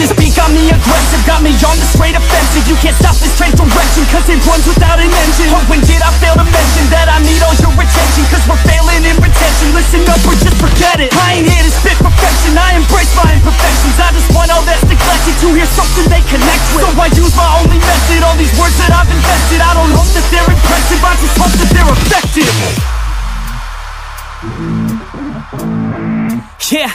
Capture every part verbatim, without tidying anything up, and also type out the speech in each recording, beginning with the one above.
This beat got me aggressive, got me on the straight offensive. You can't stop this train's direction, cause it runs without an engine. But when did I fail to mention that I need all your attention? Cause we're failing in retention, listen up or just forget it. I ain't here to spit perfection, I embrace my imperfections. I just want all that's neglected to hear something they connect with. So I use my only method, all these words that I've invested. I don't hope that they're impressive, I just hope that they're effective. Yeah,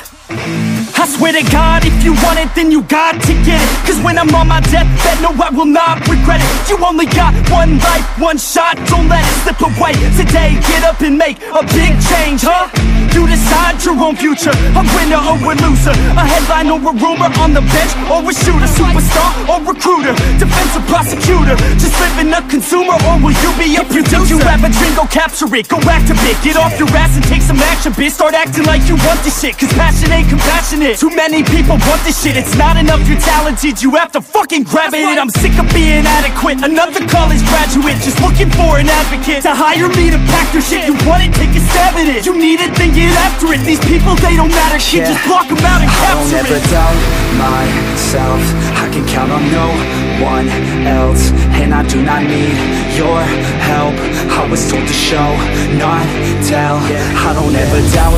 I swear to God, if you want it, then you got to get it. Cause when I'm on my deathbed, no, I will not regret it. You only got one life, one shot, don't let it slip away. Today, get up and make a big change, huh? You decide your own future, a winner or a loser, a headline or a rumor, on the bench or a shooter, superstar or recruiter, defensive prosecutor, just living a consumer, or will you be a producer? If you think you have a dream, go capture it, go active it, get off your ass and take some action, bitch. Start acting like you want this shit, cause passion ain't compassionate. Too many people want this shit, it's not enough, you're talented, you have to fucking grab it. I'm sick of being adequate, another college graduate, just looking for an advocate to hire me to pack your shit. You want it, take a stab at it, you need it, then get after it. These people, they don't matter, shit, yeah. just block them out and capture it. I don't ever doubt myself, I can count on no one else. And I do not need your help, I was told to show, not tell. I don't ever doubt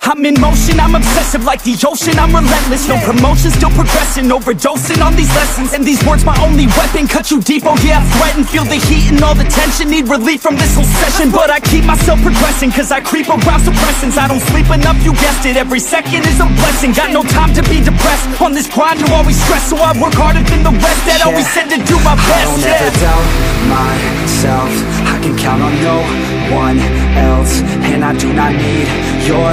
I'm in motion, I'm obsessive like the ocean, I'm relentless. No promotion, still progressing, overdosing on these lessons. And these words my only weapon, cut you deep, oh yeah, I threaten. Feel the heat and all the tension, need relief from this whole session. But I keep myself progressing, cause I creep around suppressants. I don't sleep enough, you guessed it, every second is a blessing. Got no time to be depressed, on this grind you always stress. So I work harder than the rest, that yeah. always said to do my best. I don't yeah. ever doubt myself, I can count on no one else. And I do not need your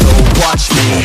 So watch me.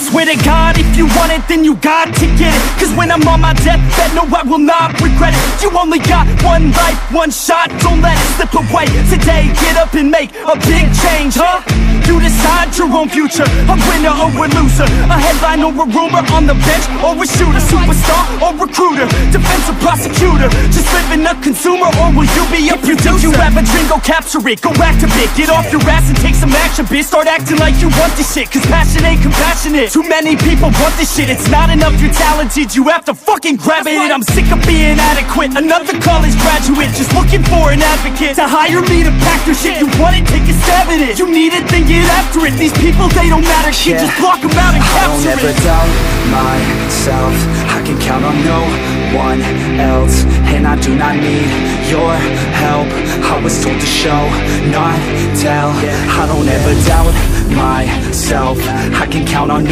swear to God, if you want it, then you got to get it. Cause when I'm on my deathbed, no, I will not regret it. You only got one life, one shot, don't let it slip away. Today, get up and make a big change, huh? You decide your own future, a winner or a loser, a headline or a rumor, on the bench or a shooter, superstar or recruiter, defensive prosecutor, just living a consumer, or will you be a producer? If you have a dream, go capture it, go activate, get off your ass and take some action, bitch. Start acting like you want this shit, cause passion ain't compassionate. Too many people want this shit, it's not enough, you're talented, you have to fucking grab it. I'm sick of being adequate, another college graduate, just looking for an advocate to hire me to pack your shit. You want it, take a stab at it, you need it, then get after it. These people, they don't matter, shit, yeah. just block them out and capture it. I don't ever doubt myself, I can count on no one else. And I do not need your help, I was told to show, not tell. I don't ever doubt myself, I can count on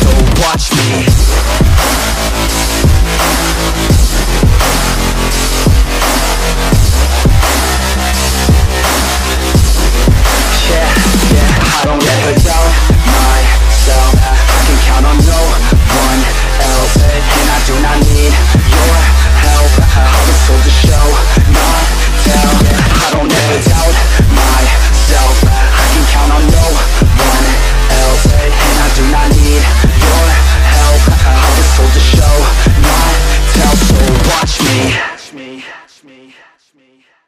So watch me. Watch me.